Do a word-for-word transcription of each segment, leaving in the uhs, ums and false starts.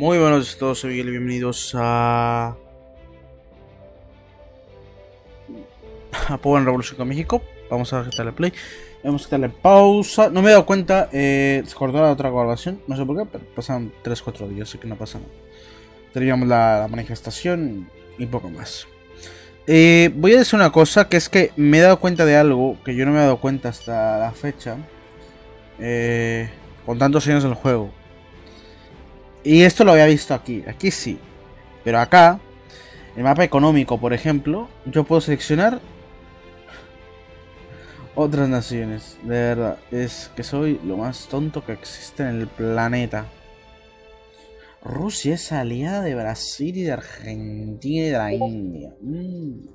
Muy buenos a todos, soy Miguel y bienvenidos a... a Pueblo en Revolución de México. Vamos a quitarle play, vamos a quitarle pausa. No me he dado cuenta, eh, se cortó la otra colaboración, no sé por qué, pero pasan tres cuatro días, así que no pasa nada. Terminamos la, la manifestación y poco más. Eh, voy a decir una cosa, que es que me he dado cuenta de algo que yo no me he dado cuenta hasta la fecha, eh, con tantos años en el juego. Y esto lo había visto aquí, aquí sí. Pero acá, el mapa económico, por ejemplo, yo puedo seleccionar otras naciones. De verdad, es que soy lo más tonto que existe en el planeta. Rusia es aliada de Brasil y de Argentina y de la India. Mm.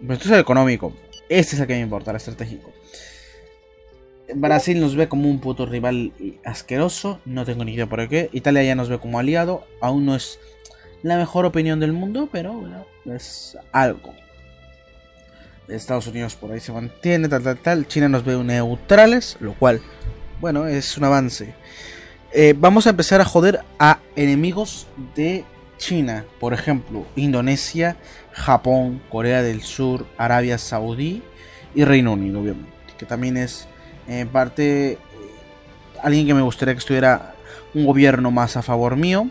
Pero esto es el económico. Este es el que me importa, el estratégico. Brasil nos ve como un puto rival asqueroso, no tengo ni idea por qué. Italia ya nos ve como aliado, aún no es la mejor opinión del mundo, pero bueno, es algo. Estados Unidos por ahí se mantiene, tal, tal, tal. China nos ve neutrales, lo cual, bueno, es un avance. Eh, vamos a empezar a joder a enemigos de China, por ejemplo, Indonesia, Japón, Corea del Sur, Arabia Saudí y Reino Unido, obviamente, que también es... En parte, alguien que me gustaría que estuviera un gobierno más a favor mío.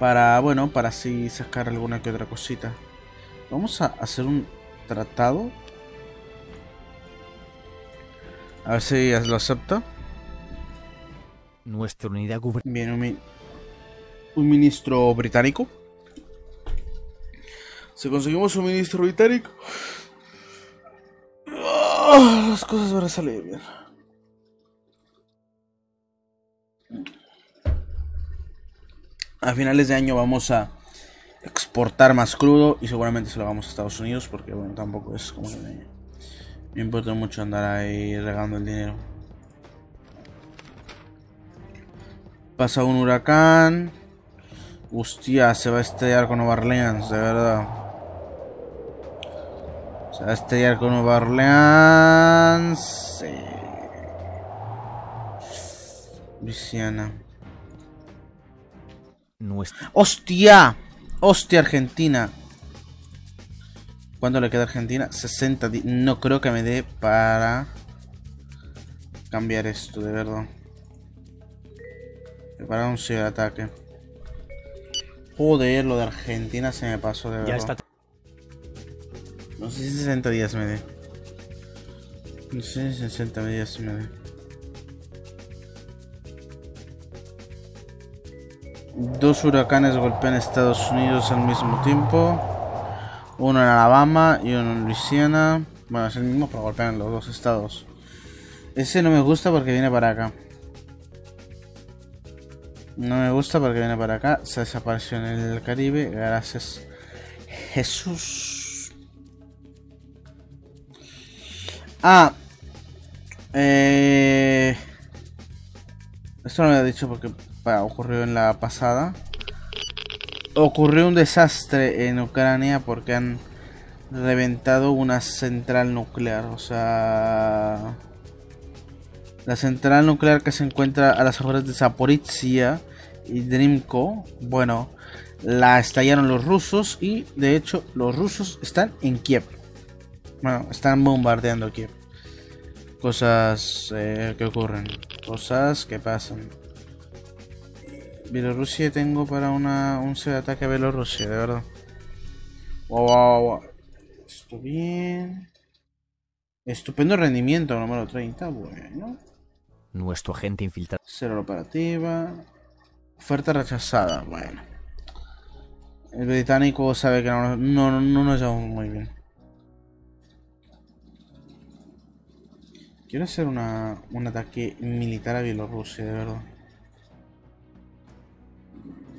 Para, bueno, para así sacar alguna que otra cosita. Vamos a hacer un tratado. A ver si lo acepta. Nuestra unidad gubernamental. Bien, un, mi un ministro británico. Si conseguimos un ministro británico... Oh, las cosas van a salir bien. A finales de año vamos a exportar más crudo y seguramente se lo vamos a Estados Unidos porque, bueno, tampoco es como que me, me importa mucho andar ahí regando el dinero. Pasa un huracán. Hostia, se va a estrellar con Nueva Orleans, de verdad. Se va a estrellar con Nueva Orleans. Sí. Luisiana. Nuestra. ¡Hostia! ¡Hostia, Argentina! ¿Cuánto le queda a Argentina? sesenta. No creo que me dé para cambiar esto, de verdad. Preparar un ciberataque. Joder, lo de Argentina se me pasó, de verdad. Ya está. No sé si sesenta días me dé. No sé si sesenta días me dé. Dos huracanes golpean a Estados Unidos al mismo tiempo. Uno en Alabama y uno en Luisiana. Bueno, es el mismo, pero golpean los dos estados. Ese no me gusta porque viene para acá. No me gusta porque viene para acá. Se desapareció en el Caribe. Gracias, Jesús. Ah, eh, esto no lo había dicho porque bah, ocurrió en la pasada. Ocurrió un desastre en Ucrania porque han reventado una central nuclear. O sea, la central nuclear que se encuentra a las afueras de Zaporizhzhia y Dnipro, bueno, la estallaron los rusos y de hecho los rusos están en Kiev. Bueno, están bombardeando aquí. Cosas eh, que ocurren. Cosas que pasan. Bielorrusia tengo para una, un ataque a Bielorrusia, de verdad. Wow, wow, wow. Esto bien. Estupendo rendimiento, número treinta. Bueno. Nuestro agente infiltrado. Cero operativa. Oferta rechazada. Bueno. El británico sabe que no, no, no, no nos llevamos muy bien. Quiero hacer una, un ataque militar a Bielorrusia, de verdad.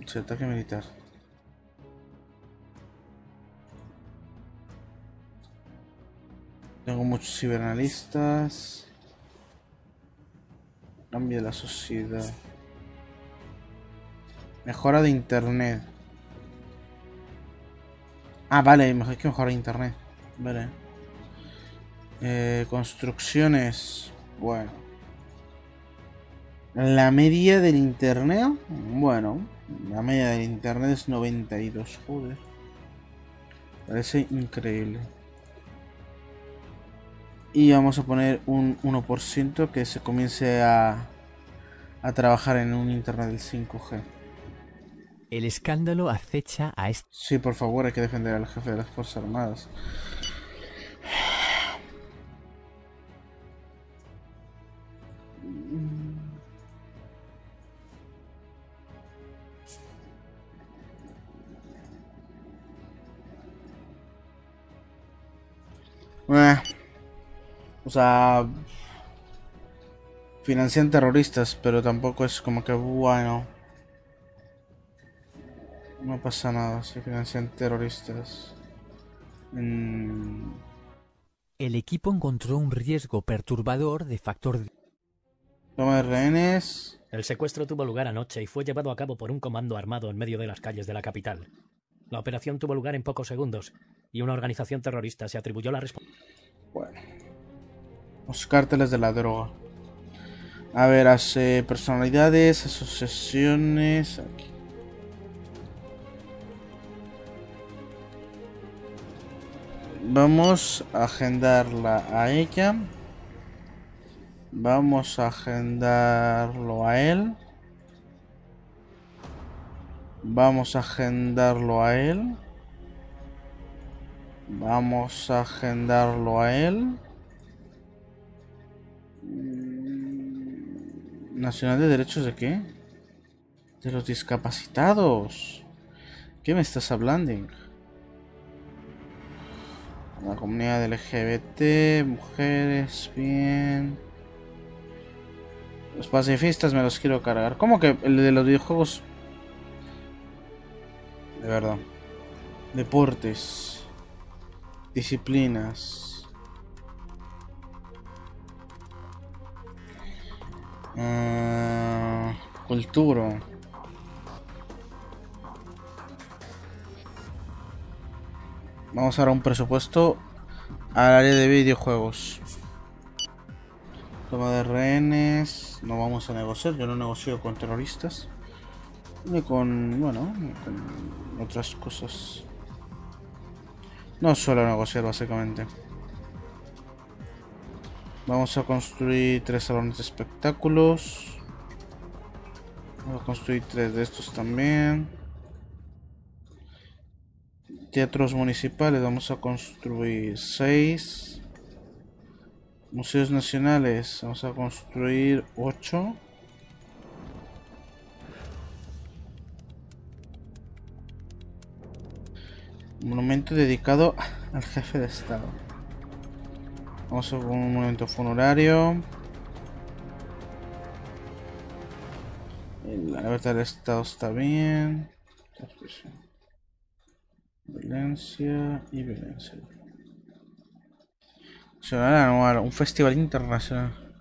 O sea, ataque militar. Tengo muchos ciberanalistas. Cambia la sociedad. Mejora de internet. Ah, vale, mejor que mejora de internet. Vale. Eh, construcciones, bueno, La media del internet, bueno, la media del internet es noventa y dos, joder. Parece increíble. Y vamos a poner un uno por ciento que se comience a, a trabajar en un internet del cinco G. El escándalo acecha a este... Sí, por favor, hay que defender al jefe de las Fuerzas Armadas. Eh, o sea, financian terroristas, pero tampoco es como que bueno. No pasa nada si financian terroristas. Mm. El equipo encontró un riesgo perturbador de factor. Toma de rehenes. El secuestro tuvo lugar anoche y fue llevado a cabo por un comando armado en medio de las calles de la capital. La operación tuvo lugar en pocos segundos y una organización terrorista se atribuyó la responsabilidad. Bueno. Los cárteles de la droga. A ver, hace personalidades, asociaciones... Aquí. Vamos a agendarla a ella. Vamos a agendarlo a él. Vamos a agendarlo a él. Vamos a agendarlo a él. ¿Nacional de derechos de qué? De los discapacitados. ¿Qué me estás hablando? La comunidad L G B T, mujeres, bien. Los pacifistas me los quiero cargar. ¿Cómo que el de los videojuegos? De verdad. Deportes. Disciplinas. Uh, cultura. Vamos a dar un presupuesto al área de videojuegos. Toma de rehenes. No vamos a negociar. Yo no negocio con terroristas. Ni con, bueno, ni con otras cosas. No suelo negociar, básicamente. Vamos a construir tres salones de espectáculos. Vamos a construir tres de estos también. Teatros municipales, vamos a construir seis. Museos nacionales, vamos a construir ocho. Monumento dedicado al jefe de estado. Vamos a un monumento funerario. La libertad del estado está bien. Violencia y violencia. Nacional anual, un festival internacional.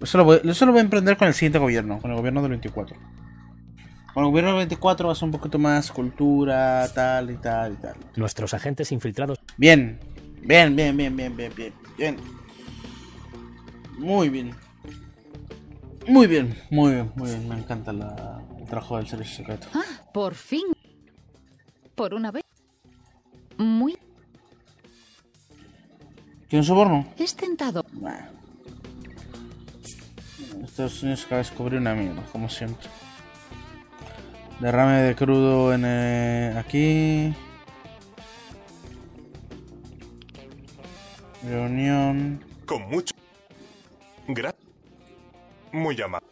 Eso lo voy, eso lo voy a emprender con el siguiente gobierno, con el gobierno del veinticuatro. Bueno, el gobierno del veinticuatro va a ser un poquito más cultura, tal y tal y tal. Nuestros agentes infiltrados. Bien, bien, bien, bien, bien, bien, bien, bien. Muy bien. Muy bien, muy bien, muy bien. Me encanta la, el trabajo del servicio secreto. Ah, por fin. Por una vez. Muy. ¿Quién soborno? Es tentado. Nah. Estados Unidos acaba de descubrir una mierda, como siempre. Derrame de crudo en eh, aquí. Reunión. Con mucho. Gracias. Muy amable.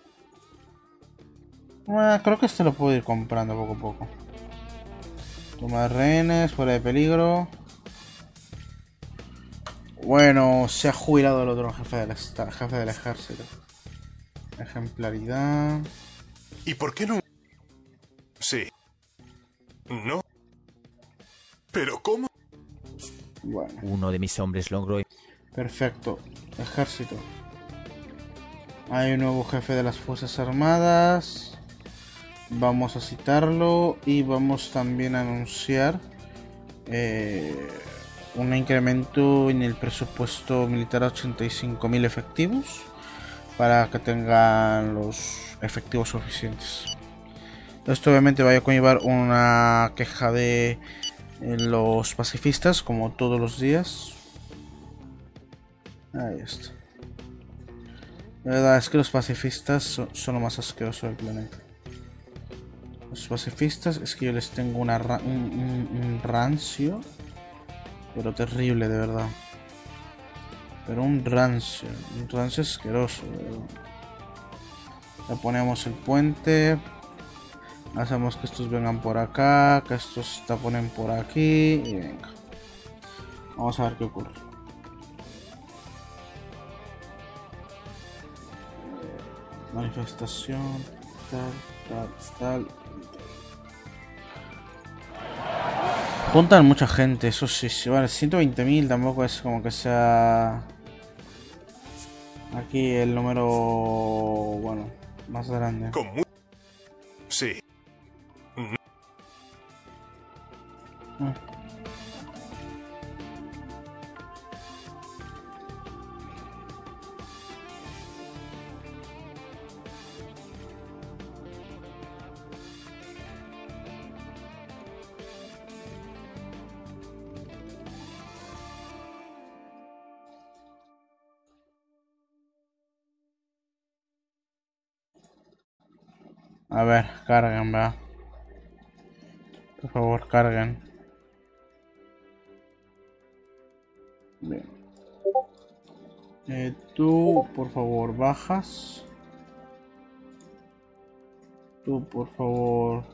Bueno, creo que este lo puedo ir comprando poco a poco. Toma de rehenes, fuera de peligro. Bueno, se ha jubilado el otro jefe del, jefe del ejército. Ejemplaridad. ¿Y por qué no? Sí. No. ¿Pero cómo? Bueno. Uno de mis hombres logró... Perfecto. Ejército. Hay un nuevo jefe de las Fuerzas Armadas. Vamos a citarlo y vamos también a anunciar eh, un incremento en el presupuesto militar a ochenta y cinco mil efectivos. para que tengan los efectivos suficientes. Esto obviamente va a conllevar una queja de los pacifistas, como todos los días. Ahí está. La verdad es que los pacifistas son, son lo más asqueroso del planeta. Los pacifistas, es que yo les tengo una, un, un, un rancio, pero terrible, de verdad. Pero un rancio, un rancio asqueroso, de verdad. Ya ponemos el puente. Hacemos que estos vengan por acá, que estos taponen por aquí y venga. Vamos a ver qué ocurre. Manifestación, tal, tal, tal. Juntan mucha gente, eso sí, sí. Vale, ciento veinte mil tampoco es como que sea aquí el número, bueno, más grande. Sí. A ver, carguen, va. Por favor, carguen. Bien. Eh, tú, por favor, bajas. Tú, por favor.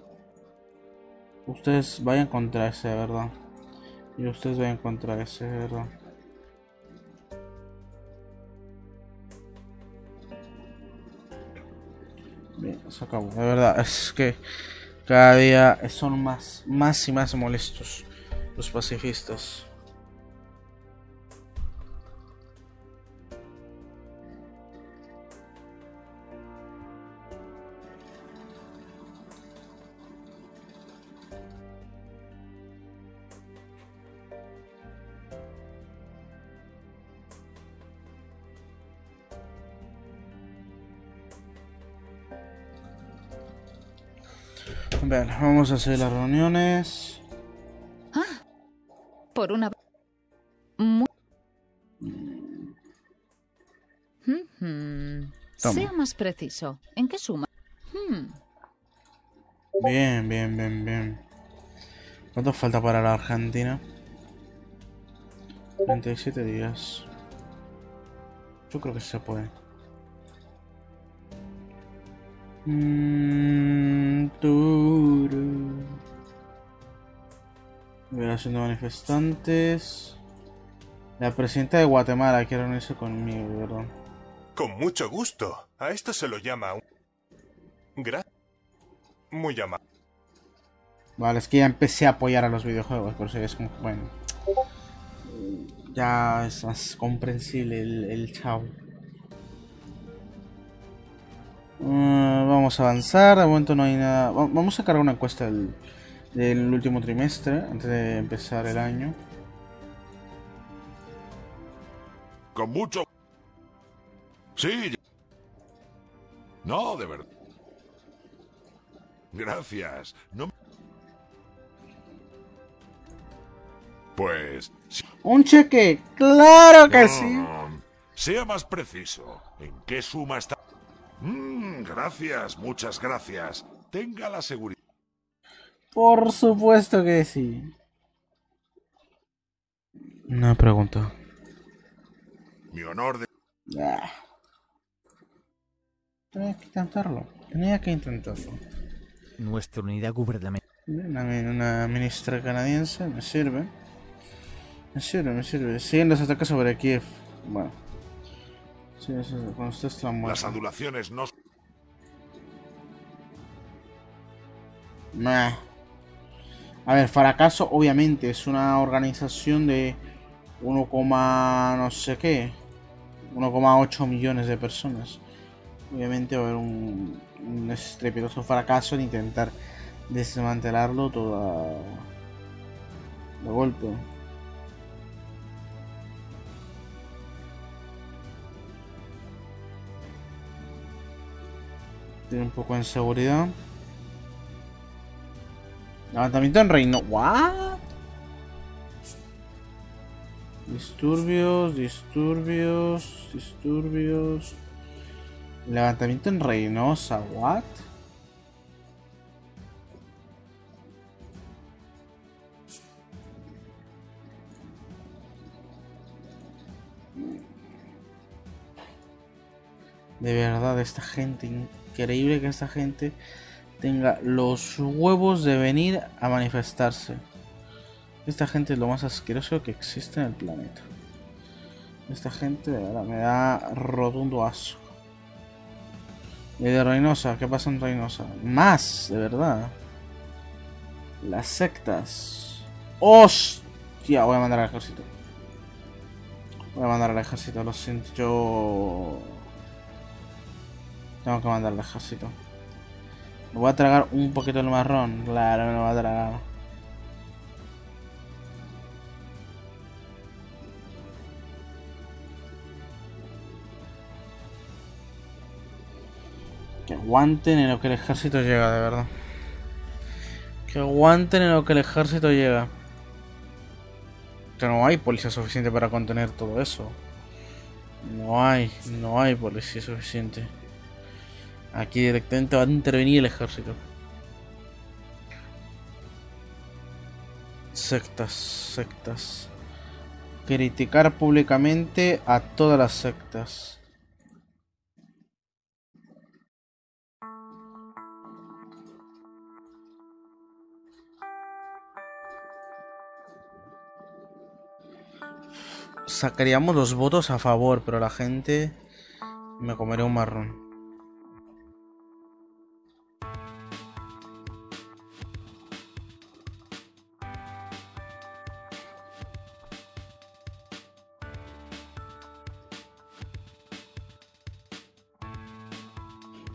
Ustedes vayan contra ese, ¿verdad? Y ustedes vayan contra ese, ¿verdad? Bien, se acabó. De verdad, es que cada día son más, más y más molestos los pacifistas. Vale, vamos a hacer las reuniones. Ah, por una. Muy... Mm. Mm-hmm. Sea más preciso. ¿En qué suma? Mm. Bien, bien, bien, bien. ¿Cuánto falta para la Argentina? treinta y siete días. Yo creo que se puede. Mmm. Liberación de manifestantes. La presidenta de Guatemala quiere reunirse conmigo, ¿verdad? Con mucho gusto. A esto se lo llama un. Gracias. Muy amable. Vale, es que ya empecé a apoyar a los videojuegos, por eso es como. Bueno. Ya es más comprensible el, el chavo. Uh, vamos a avanzar, de momento no hay nada. Vamos a cargar una encuesta del, del último trimestre, antes de empezar el año. Con mucho... Sí. No, de verdad. Gracias. No... Pues... Sí. Un cheque, claro que no, sí. Sea más preciso. ¿En qué suma está? Mmm, gracias, muchas gracias. Tenga la seguridad. Por supuesto que sí. Una pregunta. Mi honor de... Ah. Tenía que intentarlo. Tenía que intentarlo. Nuestra unidad gubernamental. Una, una ministra canadiense, me sirve. Me sirve, me sirve. Siguen los ataques sobre Kiev. Bueno. Sí, sí, sí. Las adulaciones no... Nah. A ver, Faracaso obviamente es una organización de uno, no sé qué, uno coma ocho millones de personas. Obviamente va a haber un, un estrepitoso fracaso en intentar desmantelarlo todo a... de golpe. invertir un poco en seguridad. Levantamiento en Reino. ¿What? Disturbios, disturbios, disturbios. Levantamiento en Reynosa. ¿What? De verdad, esta gente, increíble que esta gente tenga los huevos de venir a manifestarse. Esta gente es lo más asqueroso que existe en el planeta. Esta gente, de verdad, me da rotundo asco. Y de Reynosa, ¿qué pasa en Reynosa? Más, de verdad. Las sectas. ¡Hostia! Voy a mandar al ejército. Voy a mandar al ejército, lo siento. Yo... tengo que mandar al ejército. Me voy a tragar un poquito el marrón. Claro, me lo voy a tragar. Que aguanten en lo que el ejército llega, de verdad. Que aguanten en lo que el ejército llega. Que no hay policía suficiente para contener todo eso. No hay, no hay policía suficiente. Aquí directamente va a intervenir el ejército. Sectas, sectas. Criticar públicamente a todas las sectas. Sacaríamos los votos a favor, pero la gente me comería un marrón.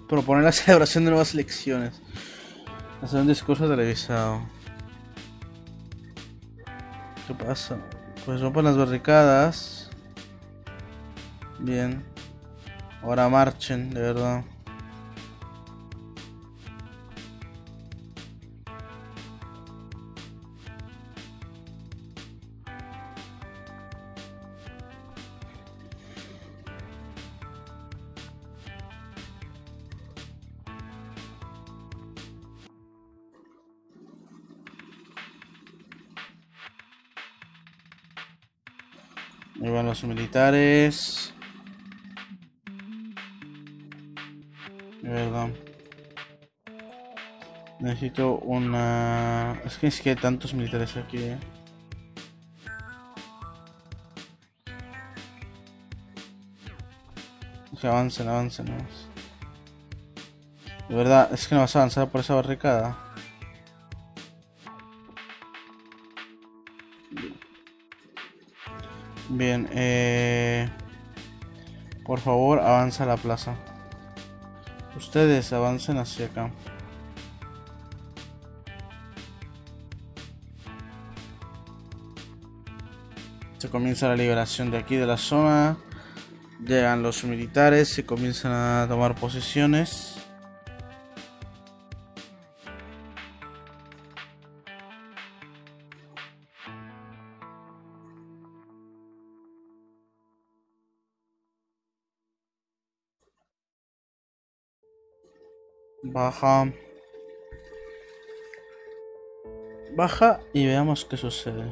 Proponer la celebración de nuevas elecciones. Hacer un discurso televisado. ¿Qué pasa? Pues rompan las barricadas. Bien. Ahora marchen, de verdad. Ahí van los militares. De verdad. Necesito una... Es que es que hay tantos militares aquí, ¿eh? Que avancen, avancen más. De verdad, es que no vas a avanzar por esa barricada. Bien, eh, por favor avanza a la plaza. Ustedes avancen hacia acá. Se comienza la liberación de aquí de la zona. Llegan los militares, se comienzan a tomar posiciones. Baja. Baja y veamos qué sucede.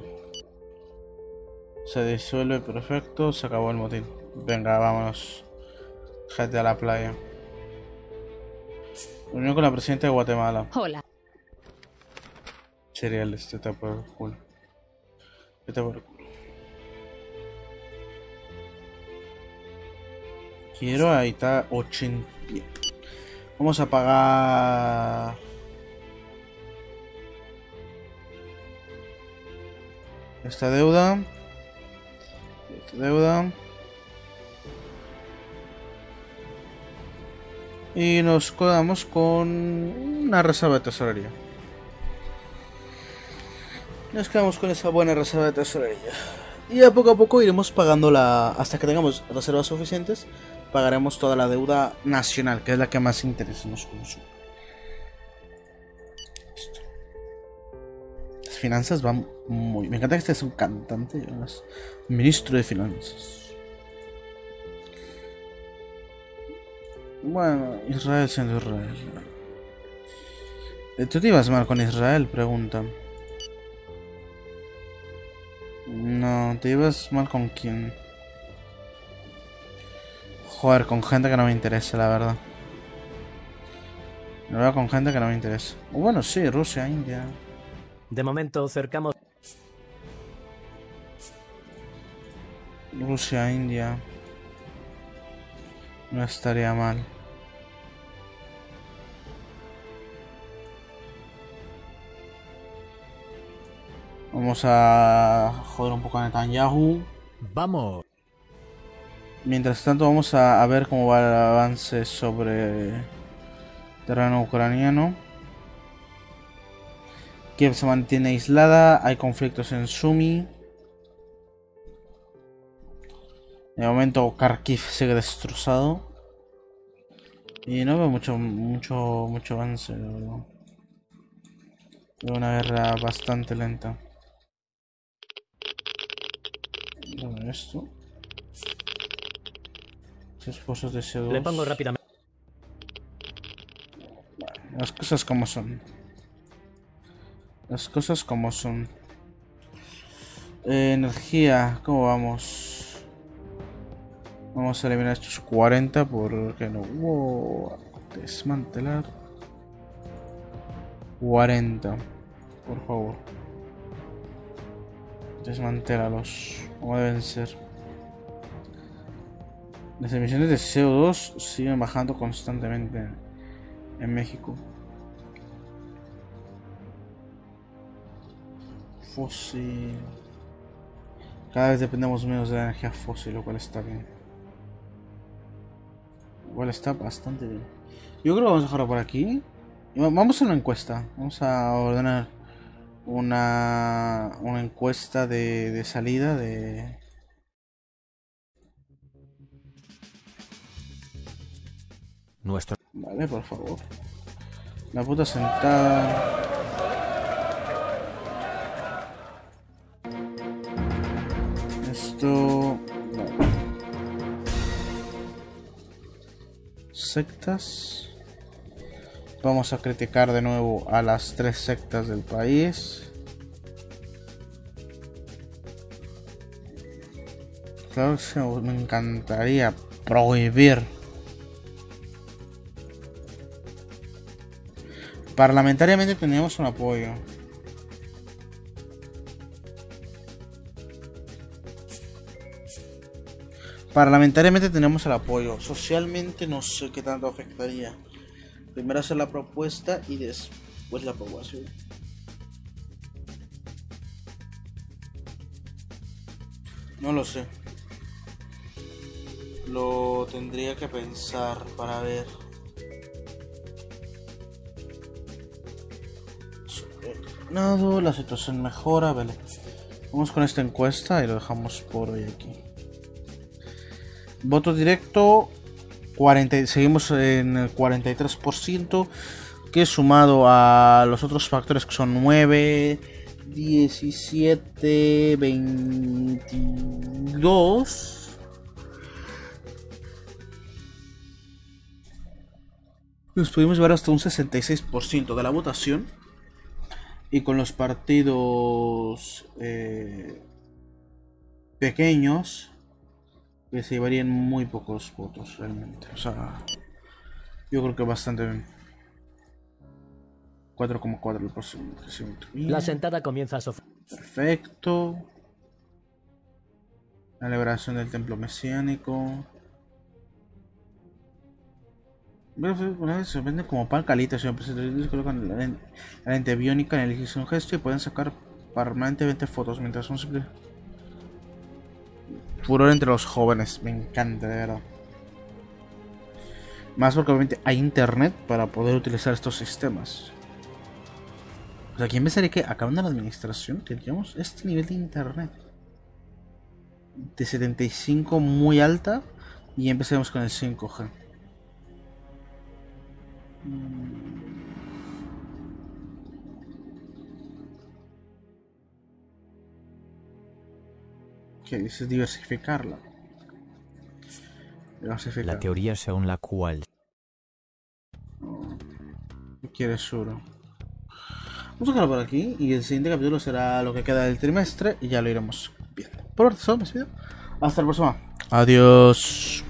Se disuelve, perfecto, se acabó el motín. Venga, vámonos. Gente a la playa. Unión con la presidenta de Guatemala. Hola. Cereales, te tapo el culo. Te tapo el culo. Quiero ahí está ochenta. Vamos a pagar... esta deuda. Esta deuda. Y nos quedamos con una reserva de tesorería. Nos quedamos con esa buena reserva de tesorería. Y ya poco a poco iremos pagando la... hasta que tengamos reservas suficientes, pagaremos toda la deuda nacional, que es la que más interés nos consume. Listo. Las finanzas van muy... Me encanta que este es un cantante, es ministro de finanzas. Bueno, Israel siendo Israel. ¿Tú te ibas mal con Israel? Pregunta. No, ¿te ibas mal con quién? Joder, con gente que no me interesa, la verdad. La verdad, con gente que no me interesa. Bueno, sí, Rusia, India. De momento cercamos... Rusia, India. No estaría mal. Vamos a joder un poco a Netanyahu. Vamos. Mientras tanto vamos a, a ver cómo va el avance sobre terreno ucraniano. Kiev se mantiene aislada, hay conflictos en Sumi. De momento Kharkiv sigue destrozado. Y no veo mucho, mucho, mucho avance, la verdad. Veo una guerra bastante lenta. Esto. Sus pozos de C dos. Le pongo rápidamente. Las cosas como son. Las cosas como son. Eh, energía, ¿cómo vamos? Vamos a eliminar estos cuarenta porque no. Wow. Desmantelar. cuarenta. Por favor. Desmantélalos, como deben ser. Las emisiones de C O dos siguen bajando constantemente en México. Fósil. Cada vez dependemos menos de la energía fósil, lo cual está bien. Lo cual está bastante bien. Yo creo que vamos a dejarlo por aquí. Vamos a una encuesta. Vamos a ordenar Una, una encuesta de, de salida de... Nuestro... Vale, por favor. La puta sentada. Esto... Vale. Sectas. Vamos a criticar de nuevo a las tres sectas del país. Claro que me encantaría prohibir. Parlamentariamente teníamos un apoyo. Parlamentariamente tenemos el apoyo. Socialmente no sé qué tanto afectaría. Primero hacer la propuesta y después la aprobación. No lo sé. Lo tendría que pensar para ver. La situación mejora, vale. Vamos con esta encuesta y lo dejamos por hoy aquí. Voto directo. cuarenta, seguimos en el cuarenta y tres por ciento, que sumado a los otros factores que son nueve, diecisiete, veintidós, nos pudimos llevar hasta un sesenta y seis por ciento de la votación, y con los partidos eh, pequeños que se llevarían muy pocos votos realmente. O sea, yo creo que bastante bien. cuatro coma cuatro el próximo. La sentada comienza a sofreír. Perfecto. La liberación del templo mesiánico. Se venden como pan calita, señor presidente. Colocan la lente biónica en el ejercicio de un gesto y pueden sacar permanentemente fotos mientras son simples. Furor entre los jóvenes, me encanta, de verdad. Más porque obviamente hay internet para poder utilizar estos sistemas. O sea, ¿quién pensaría que acabando la administración tendríamos este nivel de internet? de setenta y cinco muy alta y empecemos con el cinco G. ¿Qué dices? Diversificarla. Diversificarla. La teoría según la cual... ¿Qué quieres, Suro? Vamos a dejarlo por aquí y el siguiente capítulo será lo que queda del trimestre y ya lo iremos viendo. Por ahora, me despido. Hasta la próxima. Adiós.